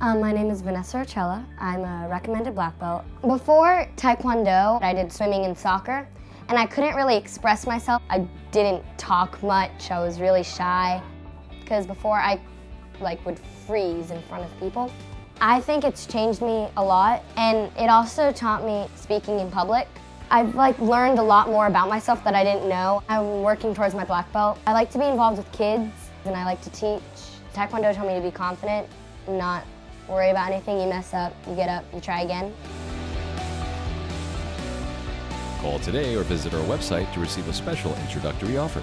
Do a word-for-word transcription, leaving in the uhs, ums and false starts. Um, my name is Vanessa Roccella. I'm a recommended black belt. Before Taekwondo, I did swimming and soccer, and I couldn't really express myself. I didn't talk much. I was really shy, because before I like would freeze in front of people. I think it's changed me a lot, and it also taught me speaking in public. I've like learned a lot more about myself that I didn't know. I'm working towards my black belt. I like to be involved with kids, and I like to teach. Taekwondo taught me to be confident, not worry about anything. You mess up, you get up, you try again. Call today or visit our website to receive a special introductory offer.